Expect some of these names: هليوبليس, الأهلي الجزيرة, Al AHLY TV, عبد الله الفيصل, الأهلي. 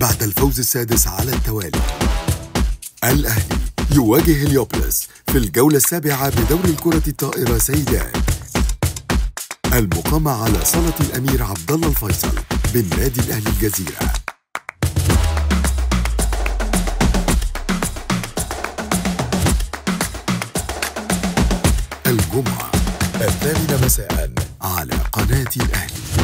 بعد الفوز السادس على التوالي. الأهلي يواجه هليوبليس في الجولة السابعة بدوري الكرة الطائرة سيدات، المقامة على صالة الأمير عبد الله الفيصل بالنادي الأهلي الجزيرة. الجمعة 8 مساء على قناة الأهلي.